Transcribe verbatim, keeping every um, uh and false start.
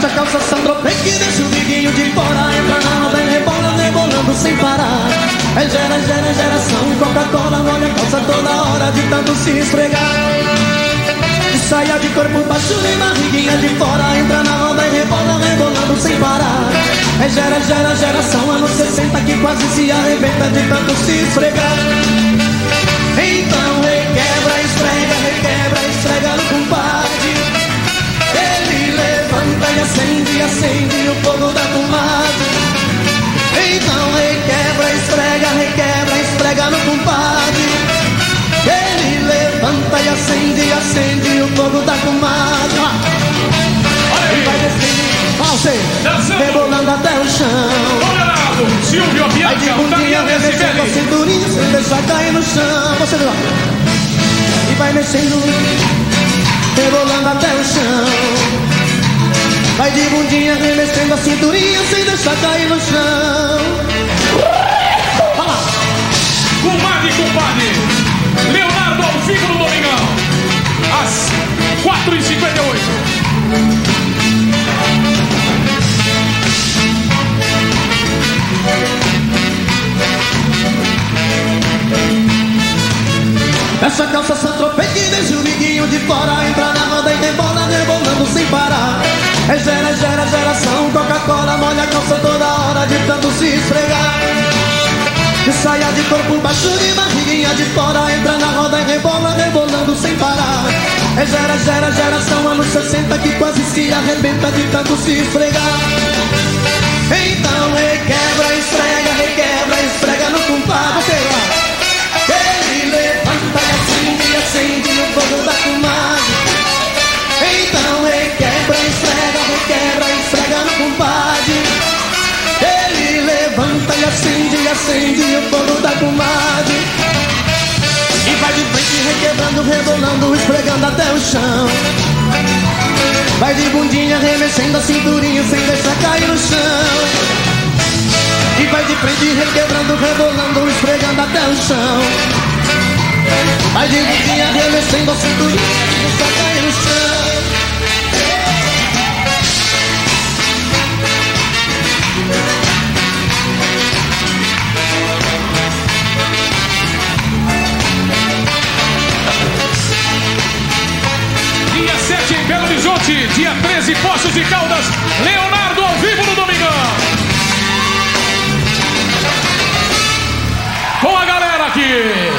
bate a calça, sandropeque, desce o diguinho de fora. Entra na rodela, rebola, rebolando sem parar. É gera, gera, geração Coca-Cola, olha a calça toda hora de tanto se esfregar. Saia de corpo baixo e barriguinha de fora. Entra na onda e rebola, rebolando sem parar. É gera, gera, geração anos sessenta que quase se arrebenta de tanto se esfregar. Então requebra, esfrega, requebra, esfrega no compadre. Ele levanta e acende, acende o fogo da comadre. Então requebra, esfrega, requebra, esfrega no compadre. Ele levanta e acende, acende o fogo da comadre. Ele vai descendo, rebolando até o chão. Olha, Silvio, vai de bundinha, revezando a cinturinha, sem deixar cair no chão. Você viu? E vai mexendo, rebolando até o chão. Vai de bundinha, remexendo a cinturinha, sem deixar cair no chão. Olha lá. Comadre, compadre Leonardo ao vivo no Domingão, às quatro e cinquenta e oito. Essa calça santropeque, deixa o liguinho de fora. Entra na roda e rebola, rebolando sem parar. É gera, gera, geração Coca-Cola, molha a calça toda hora de tanto se esfregar. De saia de corpo baixo e barriguinha de fora. Entra na roda e rebola, rebolando sem parar. É gera, gera, geração anos sessenta que quase se arrebenta de tanto se esfregar. Então requebra, esfrega, requebra, esfrega no compadre. Ele levanta e acende, acende o fogo da comadre. Então requebra, esfrega, requebra, esfrega no compadre. Levanta e acende, e acende o fogo da comadre. E vai de frente, requebrando, rebolando, esfregando até o chão. Vai de bundinha, remexendo a cinturinha, sem deixar cair no chão. E vai de frente, requebrando, rebolando, esfregando até o chão. Vai de bundinha, remexendo a cinturinha, sem deixar cair no chão. dia sete em Belo Horizonte, dia treze, Poços de Caldas, Leonardo ao vivo no Domingão. Com a galera aqui.